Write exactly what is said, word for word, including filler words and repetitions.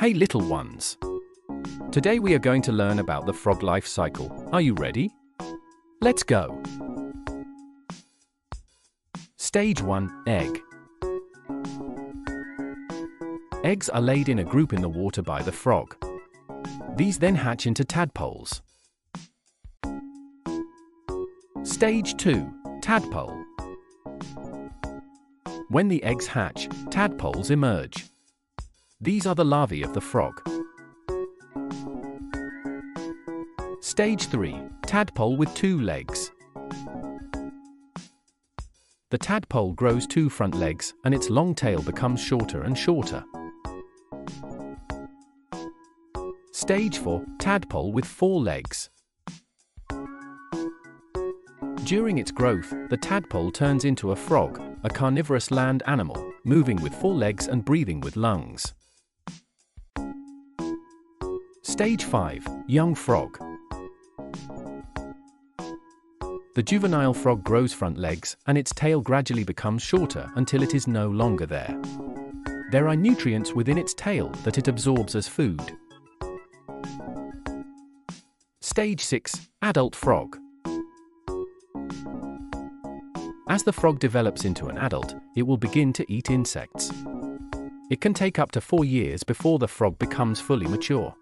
Hey little ones! Today we are going to learn about the frog life cycle. Are you ready? Let's go! Stage one. Egg. Eggs are laid in a group in the water by the frog. These then hatch into tadpoles. Stage two. Tadpole. When the eggs hatch, tadpoles emerge. These are the larvae of the frog. Stage three. Tadpole with two legs. The tadpole grows two front legs, and its long tail becomes shorter and shorter. Stage four. Tadpole with four legs. During its growth, the tadpole turns into a frog, a carnivorous land animal, moving with four legs and breathing with lungs. Stage five. Young frog. The juvenile frog grows front legs, and its tail gradually becomes shorter until it is no longer there. There are nutrients within its tail that it absorbs as food. Stage six. Adult frog. As the frog develops into an adult, it will begin to eat insects. It can take up to four years before the frog becomes fully mature.